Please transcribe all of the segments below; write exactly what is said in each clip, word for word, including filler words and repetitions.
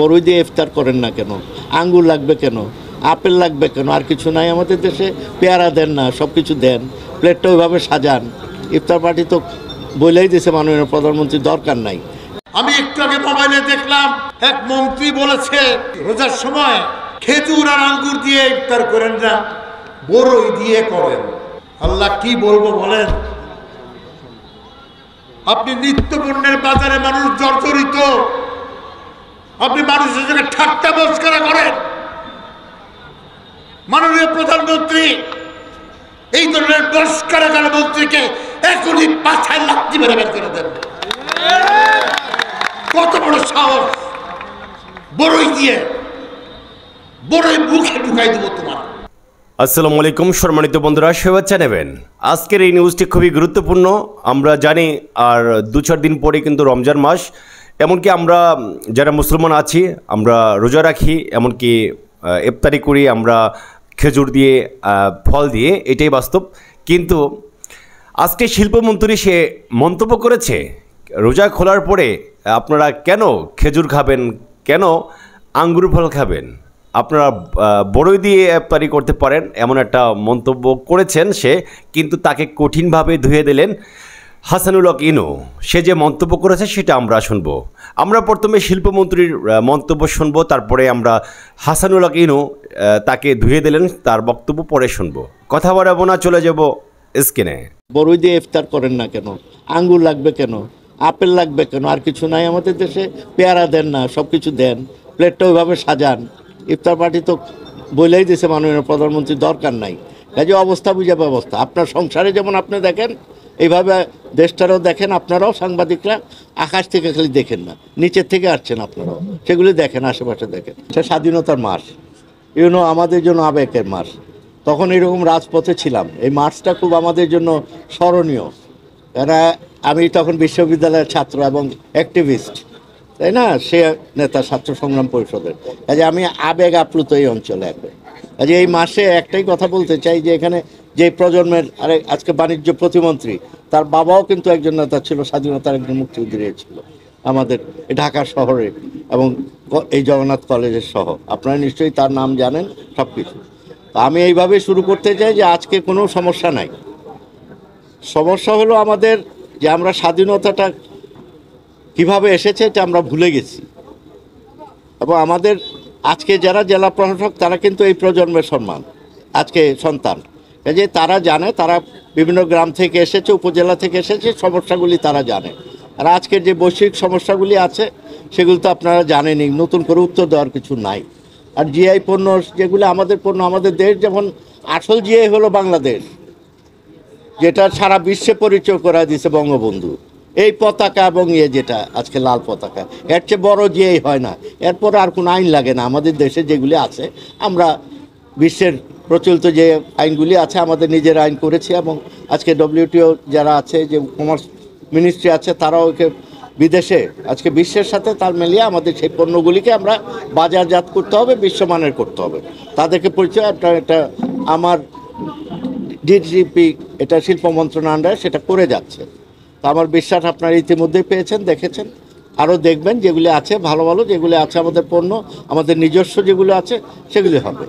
বড়ই দিয়ে ইফতার করেন না কেন, আঙ্গুর লাগবে কেন, আপেল লাগবে কেন, আর কিছু নাই আমাদের দেশে? পেয়ারা দেন না, সব কিছু দেন, প্লেটটা ওইভাবে সাজান। ইফতার পার্টি তো বলেই দিয়েছে মাননীয় প্রধানমন্ত্রী, দরকার নাই। আমি একটু আগে মোবাইলে দেখলাম এক মন্ত্রী বলেছে রোজার সময় খেজুর আর আঙ্গুর দিয়ে ইফতার করেন না, বড়ই দিয়ে করেন। আল্লাহ কি বলবো বলেন, আপনি নিত্য পণ্যের বাজারে মানুষ জর্জরিত, আপনি মানুষের সঙ্গে ঠাট্টা মস্করা করেন। মাননীয় প্রধানমন্ত্রী এই ধরনের মস্করাকার মন্ত্রীকে এখনই পাছায় লাথি মেরে বের করে দেন। কত বড় সাহস! বড়ই দিয়ে বড়ই মুখে ঢুকাই দেবো তোমার। আসসালামু আলাইকুম সম্মানিত বন্ধুরা, শুভেচ্ছা নেবেন। আজকের এই নিউজটি খুবই গুরুত্বপূর্ণ। আমরা জানি আর দু চার দিন পরে কিন্তু রমজান মাস, এমনকি আমরা যারা মুসলমান আছি আমরা রোজা রাখি, এমনকি ইফতারি করি আমরা খেজুর দিয়ে, ফল দিয়ে, এটাই বাস্তব। কিন্তু আজকে শিল্পমন্ত্রী সে মন্তব্য করেছে রোজা খোলার পরে আপনারা কেন খেজুর খাবেন, কেন আঙ্গুর ফল খাবেন, আপনারা বড়ই দিয়ে ইফতারি করতে পারেন, এমন একটা মন্তব্য করেছেন সে। কিন্তু তাকে কঠিনভাবে ধুয়ে দিলেন হাসানুল হক ইনু। সে যে মন্তব্য করেছে সেটা আমরা শুনব। আমরা প্রথমে শিল্পমন্ত্রীর মন্তব্য শুনব, তারপরে আমরা হাসানুল হক ইনু তাকে ধুয়ে দিলেন তার বক্তব্য পরে শুনব। কথা বলাবো না, চলে যাব স্ক্রিনে। বড়ই দিয়ে ইফতার করেন না কেন, আঙ্গুর লাগবে কেন, আপেল লাগবে কেন, আর কিছু নাই আমাদের দেশে? পেয়ারা দেন না, সব কিছু দেন, প্লেটটা ওইভাবে সাজান। ইফতার পার্টি তো বলেই দিয়েছে মাননীয় প্রধানমন্ত্রী, দরকার নাই। কাজে অবস্থা বুঝে ব্যবস্থা। আপনার সংসারে যেমন আপনি দেখেন, এইভাবে দেশটারও দেখেন। আপনারাও সাংবাদিকরা আকাশ থেকে খালি দেখেন না, নিচের থেকে আসছেন, আপনারাও সেগুলি দেখেন, আশেপাশে দেখেন। সে স্বাধীনতার মাস, ইউনো আমাদের জন্য আবেগের মাস। তখন এরকম রাজপথে ছিলাম, এই মার্চটা খুব আমাদের জন্য স্মরণীয়। এরা আমি তখন বিশ্ববিদ্যালয়ের ছাত্র এবং অ্যাক্টিভিস্ট, তাই না? সে নেতা ছাত্র সংগ্রাম পরিষদের। কাজে আমি আবেগ আপ্লুত এই অঞ্চলে এখন। কাজে এই মাসে একটাই কথা বলতে চাই যে এখানে যে প্রজন্মের, আরে আজকে বাণিজ্য প্রতিমন্ত্রী, তার বাবাও কিন্তু একজন নেতা ছিল, স্বাধীনতার একজন মুক্তিযোদ্ধা ছিল আমাদের ঢাকা শহরে এবং এই জগন্নাথ কলেজের সহ। আপনারা নিশ্চয়ই তার নাম জানেন সব কিছু। আমি এইভাবে শুরু করতে চাই যে আজকে কোনো সমস্যা নাই। সমস্যা হলো আমাদের যে আমরা স্বাধীনতাটা কীভাবে এসেছে এটা আমরা ভুলে গেছি। এবং আমাদের আজকে যারা জেলা প্রশাসক তারা কিন্তু এই প্রজন্মের সম্মান আজকে সন্তান, যে তারা জানে, তারা বিভিন্ন গ্রাম থেকে এসেছে, উপজেলা থেকে এসেছে, সমস্যাগুলি তারা জানে। আর আজকের যে বৈশ্বিক সমস্যাগুলি আছে সেগুলি তো আপনারা জানেনই, নতুন করে উত্তর দেওয়ার কিছু নাই। আর জিআই পণ্য যেগুলো আমাদের পণ্য, আমাদের দেশ যেমন আসল জিআই হলো বাংলাদেশ, যেটা সারা বিশ্বে পরিচয় করা দিয়েছে বঙ্গবন্ধু। এই পতাকা এবং ইয়ে যেটা আজকে লাল পতাকা, এর চেয়ে বড় জিআই হয় না। এরপর আর কোনো আইন লাগে না আমাদের দেশে, যেগুলি আছে আমরা বিশ্বের প্রচলিত যে আইনগুলি আছে আমাদের নিজের আইন করেছি। এবং আজকে ডব্লিউটিও যারা আছে, যে কমার্স মিনিস্ট্রি আছে, তারাও ওকে বিদেশে আজকে বিশ্বের সাথে তাল মিলিয়ে আমাদের সেই পণ্যগুলিকে আমরা বাজারজাত করতে হবে, বিশ্বমানের করতে হবে, তাদেরকে পরিচয়। এটা আমার ডিজিপি, এটা শিল্প মন্ত্রণালয় সেটা করে যাচ্ছে। তো আমার বিশ্বাস আপনারা ইতিমধ্যেই পেয়েছেন, দেখেছেন, আরও দেখবেন। যেগুলি আছে ভালো ভালো, যেগুলি আছে আমাদের পণ্য, আমাদের নিজস্ব যেগুলো আছে সেগুলি হবে।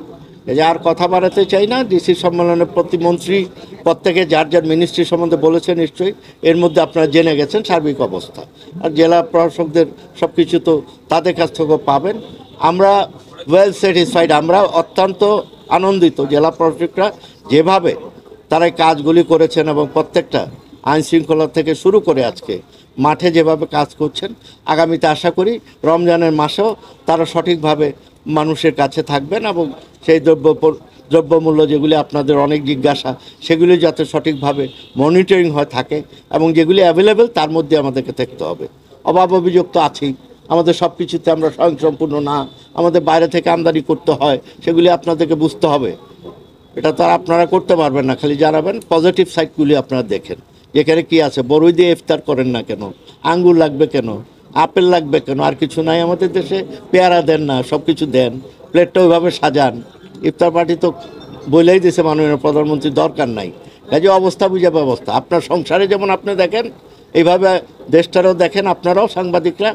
এই যে আর কথা বাড়াতে চাই না। ডিসি সম্মেলনে প্রতিমন্ত্রী প্রত্যেকে যার যার মিনিস্ট্রি সম্বন্ধে বলেছে, নিশ্চয়ই এর মধ্যে আপনারা জেনে গেছেন সার্বিক অবস্থা। আর জেলা প্রশাসকদের সব কিছু তো তাদের কাছ থেকেও পাবেন। আমরা ওয়েল স্যাটিসফাইড, আমরা অত্যন্ত আনন্দিত জেলা প্রশাসকরা যেভাবে তারা কাজগুলি করেছেন এবং প্রত্যেকটা আইন শৃঙ্খলা থেকে শুরু করে আজকে মাঠে যেভাবে কাজ করছেন। আগামীতে আশা করি রমজানের মাসেও তারা সঠিকভাবে মানুষের কাছে থাকবেন এবং সেই দ্রব্য দ্রব্যমূল্য যেগুলি আপনাদের অনেক জিজ্ঞাসা, সেগুলি যাতে সঠিকভাবে মনিটরিং হয় থাকে এবং যেগুলি অ্যাভেলেবেল তার মধ্যে আমাদেরকে থাকতে হবে। অভাব অভিযোগ তো আছেই, আমাদের সব কিছুতে আমরা স্বয়ংসম্পূর্ণ না, আমাদের বাইরে থেকে আমদানি করতে হয়, সেগুলি আপনাদেরকে বুঝতে হবে। এটা তো আর আপনারা করতে পারবেন না, খালি জানাবেন। পজিটিভ সাইডগুলি আপনারা দেখেন এখানে কী আছে। বড়ই দিয়ে ইফতার করেন না কেন, আঙ্গুর লাগবে কেন, আপেল লাগবে কেন, আর কিছু নাই আমাদের দেশে? পেয়ারা দেন না, সব কিছু দেন, প্লেটটা ওইভাবে সাজান। ইফতার পার্টি তো বলেই দিয়েছে মাননীয় প্রধানমন্ত্রী, দরকার নাই। কাজে অবস্থা বুঝে ব্যবস্থা। আপনার সংসারে যেমন আপনি দেখেন, এইভাবে দেশটারও দেখেন আপনারাও, সাংবাদিকরা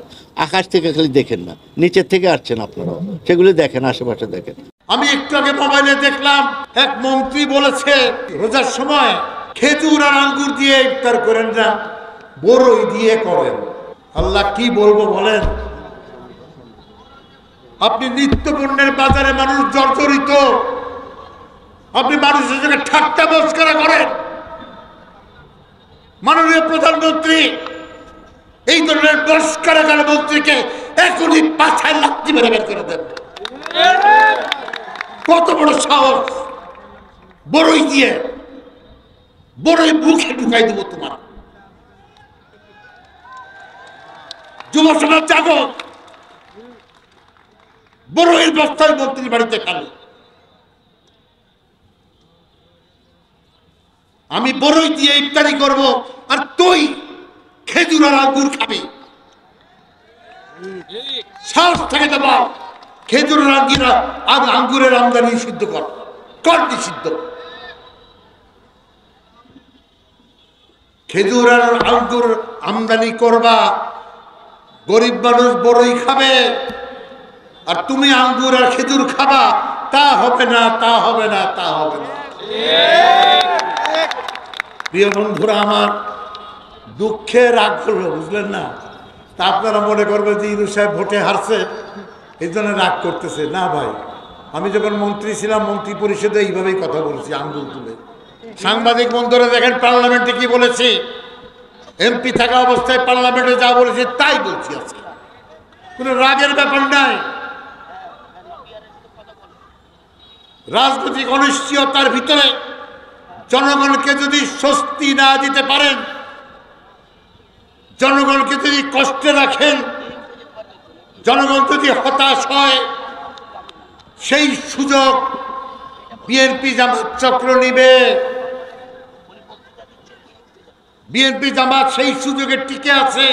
আকাশ থেকে খালি দেখেন না, নিচের থেকে আসছেন আপনারাও, সেগুলি দেখেন, আশেপাশে দেখেন। আমি একটু আগে মোবাইলে দেখলাম এক মন্ত্রী বলেছে রোজার সময় খেজুর আর আঙ্গুর দিয়ে ইফতার করেন না, বড়ই দিয়ে করেন। আল্লাহ কি বলবো বলেন, আপনি নিত্য পণ্যের বাজারে মানুষ জর্জরিত, আপনি মানুষের সঙ্গে ঠাট্টা মস্করা করেন। মাননীয় প্রধানমন্ত্রী এই ধরনের মস্করাকার মন্ত্রীকে এখনই পাছায় লাথি মেরে বের করে দেন। কত বড় সাহস, বড়ই দিয়ে বড়ই মুখে ঢুকাই দেব তোমার। যুব সমাজ জাগো, বড়ইয়ের বস্তায় মন্ত্রীর বাড়িতে খালি। আমি বড়ই দিয়ে ইফতারি করব আর তুই খেজুর আর আঙ্গুর খাবি? সাহস থেকে দেবা খেজুর আর আঙ্গুরের আমদানি নিষিদ্ধ কর, কর নিষিদ্ধ। খেজুর আর আঙ্গুর আমদানি করবা, গরিব মানুষ বড়ই খাবে, আর তুমি আঙ্গুর আর খেজুর খাবা? তা হবে না, তা হবে না, তা হবে না। প্রিয় বন্ধুরা আমার, দুঃখে রাগ করলো, বুঝলেন না? তা আপনারা মনে করবেন যে ইনু সাহেব ভোটে হারছে এই জন্য রাগ করতেছে। না ভাই, আমি যখন মন্ত্রী ছিলাম মন্ত্রী পরিষদে এইভাবেই কথা বলেছি আঙ্গুল তুলে। সাংবাদিক বন্ধুরা দেখেন পার্লামেন্টে কি বলেছি, এমপি থাকা অবস্থায় পার্লামেন্টে যা বলেছি তাই বলছি আজকে, কোনো রাগের ব্যাপার নাই। রাজনৈতিক অনিশ্চয়তার ভিতরে জনগণকে যদি স্বস্তি না দিতে পারেন, জনগণকে যদি কষ্টে রাখেন, জনগণ যদি হতাশ হয়, সেই সুযোগ বিএনপি জামাত চক্র নিবে। বিএনপি জামাত সেই সুযোগে টিকে আছে।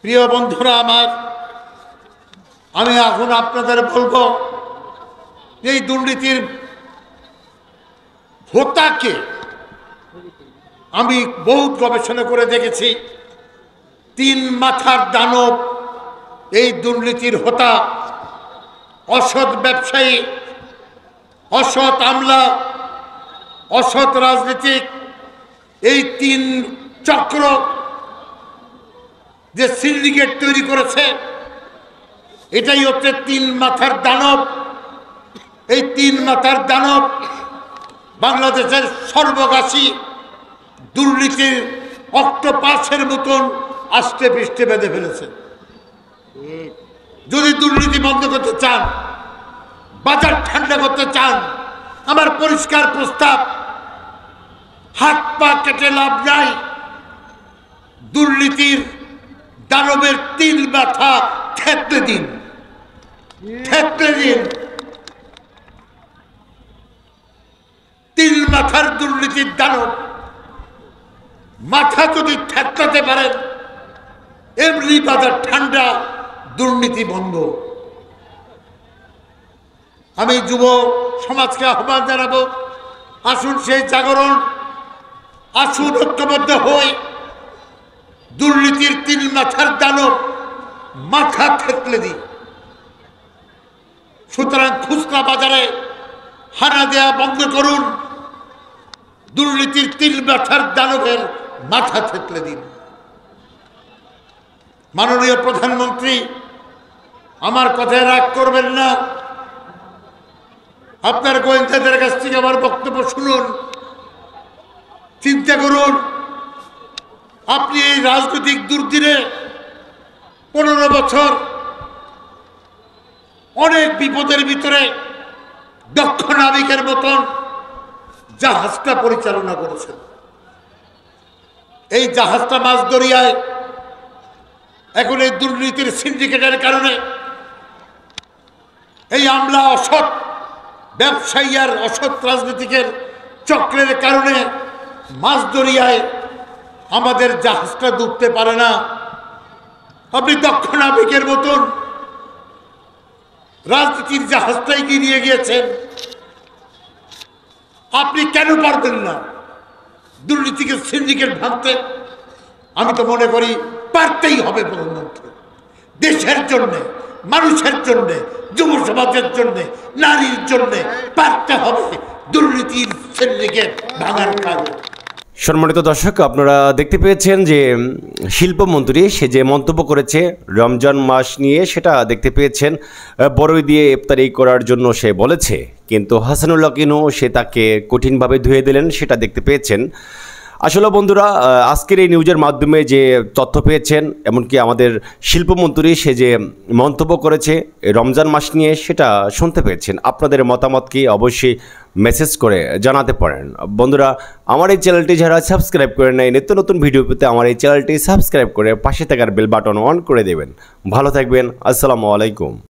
প্রিয় বন্ধুরা আমার, আমি এখন আপনাদের বলবো এই দুর্নীতির হোতাকে আমি বহুত গবেষণা করে দেখেছি, তিন মাথার দানব এই দুর্নীতির হোতা, অসৎ ব্যবসায়ী, অসৎ আমলা, অসৎ রাজনীতিক, এই তিন চক্র যে সিন্ডিকেট তৈরি করেছে এটাই হচ্ছে তিন মাথার দানব। এই তিন মাথার দানব বাংলাদেশের সর্বগ্রাসী দুর্নীতির অক্টোপাসের মতন আষ্টে পৃষ্ঠে বেঁধে ফেলেছে। যদি দুর্নীতি বন্ধ করতে চান, বাজার ঠান্ডা করতে চান, আমার পরিষ্কার প্রস্তাব, হাত পা কেটে লাভ নাই। দুর্নীতির দানবের তিল মাথা থেতলে দিন, থেতলে দিন। তিল মাথার দুর্নীতির দানব মাথা যদি থেতলাতে পারেন, এমনি বাজার ঠান্ডা, দুর্নীতি বন্ধ। আমি যুব সমাজকে আহ্বান জানাবো, আসুন সেই জাগরণ, আসুন ঐক্যবদ্ধ হই, দুর্নীতির তিন মাথার দানব মাথা থেতলে দিই। সুতরাং খুচরা বাজারে হানা দেয়া বন্ধ করুন, দুর্নীতির তিন মাথার দানবের মাথা থেতলে দিন। মাননীয় প্রধানমন্ত্রী আমার কথায় রাগ করবেন না, আপনার গোয়েন্দাদের কাছ থেকে আমার বক্তব্য শুনুন, চিন্তা করুন। আপনি এই রাজনৈতিক দুর্দিনে পনেরো বছর অনেক বিপদের ভিতরে দক্ষ নাবিকের মতন জাহাজটা পরিচালনা করেছেন। এই জাহাজটা মাঝ দরিয়ায় এখন এই দুর্নীতির সিন্ডিকেটের কারণে, এই আমলা অসৎ ব্যবসায়ী আর অসৎ রাজনীতিকের চক্রের কারণে মাছ দরিয়ায় আমাদের জাহাজটা ডুবতে পারে না। আপনি দক্ষ নাবিকের মতন রাজনীতির জাহাজটাই গিয়ে গিয়েছেন, আপনি কেন পারবেন না? দুর্নীতিকে সিন্ডিকেট ভাঙতে আমি তো মনে করি পারতেই হবে প্রধানমন্ত্রী। দেশের জন্য, মানুষের জন্য, যুব সমাজের জন্য, নারীর জন্য পারতে হবে দুর্নীতির সিন্ডিকেট ভাঙার কাজ। সম্মানিত দর্শক, আপনারা দেখতে পেয়েছেন যে শিল্পমন্ত্রী সে যে মন্তব্য করেছে রমজান মাস নিয়ে, সেটা দেখতে পেয়েছেন বড়ই দিয়ে ইফতারি করার জন্য সে বলেছে, কিন্তু হাসানুল আকিনো সে তাকে কঠিনভাবে ধুয়ে দিলেন, সেটা দেখতে পেয়েছেন। আসলে বন্ধুরা, আজকের এই নিউজের মাধ্যমে যে তথ্য পেয়েছেন, এমনকি আমাদের শিল্পমন্ত্রী সে যে মন্তব্য করেছে রমজান মাস নিয়ে, সেটা শুনতে পেয়েছেন। আপনাদের মতামত কি অবশ্যই মেসেজ করে জানাতে পারেন। বন্ধুরা, আমার এই চ্যানেলটি যারা সাবস্ক্রাইব করে নেয়, নিত্য নতুন ভিডিও পেতে আমার এই চ্যানেলটি সাবস্ক্রাইব করে পাশে থাকার বেল বাটন অন করে দেবেন। ভালো থাকবেন। আসসালামু আলাইকুম।